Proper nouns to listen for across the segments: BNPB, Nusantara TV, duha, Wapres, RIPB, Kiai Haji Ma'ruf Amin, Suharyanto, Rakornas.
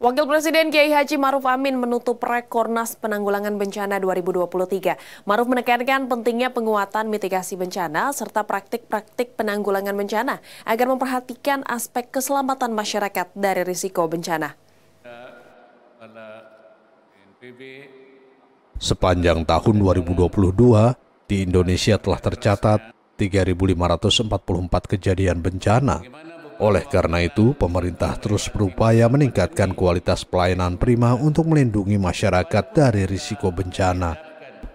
Wakil Presiden Kiai Haji Ma'ruf Amin menutup Rakornas Penanggulangan Bencana 2023. Ma'ruf menekankan pentingnya penguatan mitigasi bencana serta praktik-praktik penanggulangan bencana agar memperhatikan aspek keselamatan masyarakat dari risiko bencana. Sepanjang tahun 2022, di Indonesia telah tercatat 3.544 kejadian bencana. Oleh karena itu, pemerintah terus berupaya meningkatkan kualitas pelayanan prima untuk melindungi masyarakat dari risiko bencana.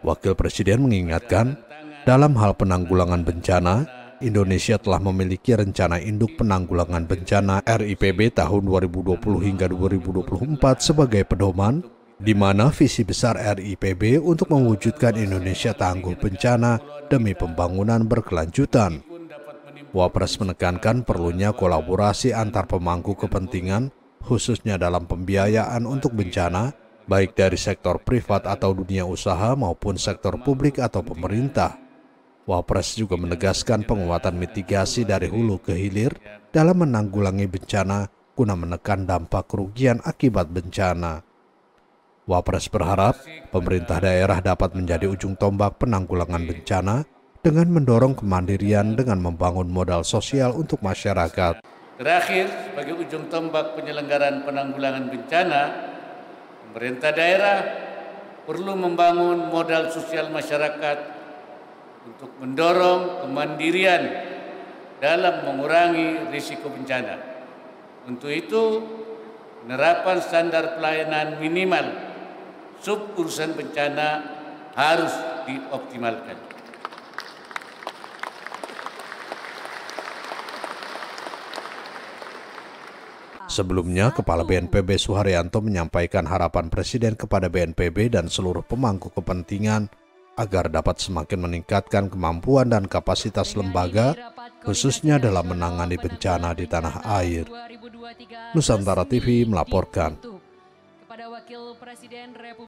Wakil Presiden mengingatkan, dalam hal penanggulangan bencana, Indonesia telah memiliki rencana induk penanggulangan bencana RIPB tahun 2020 hingga 2024 sebagai pedoman, di mana visi besar RIPB untuk mewujudkan Indonesia tangguh bencana demi pembangunan berkelanjutan. Wapres menekankan perlunya kolaborasi antar pemangku kepentingan, khususnya dalam pembiayaan untuk bencana, baik dari sektor privat atau dunia usaha maupun sektor publik atau pemerintah. Wapres juga menegaskan penguatan mitigasi dari hulu ke hilir dalam menanggulangi bencana guna menekan dampak kerugian akibat bencana. Wapres berharap pemerintah daerah dapat menjadi ujung tombak penanggulangan bencana dengan mendorong kemandirian dengan membangun modal sosial untuk masyarakat. Terakhir, sebagai ujung tombak penyelenggaraan penanggulangan bencana, pemerintah daerah perlu membangun modal sosial masyarakat untuk mendorong kemandirian dalam mengurangi risiko bencana. Untuk itu, penerapan standar pelayanan minimal sub-urusan bencana harus dioptimalkan. Sebelumnya, Kepala BNPB Suharyanto menyampaikan harapan Presiden kepada BNPB dan seluruh pemangku kepentingan agar dapat semakin meningkatkan kemampuan dan kapasitas lembaga, khususnya dalam menangani bencana di tanah air. Nusantara TV melaporkan.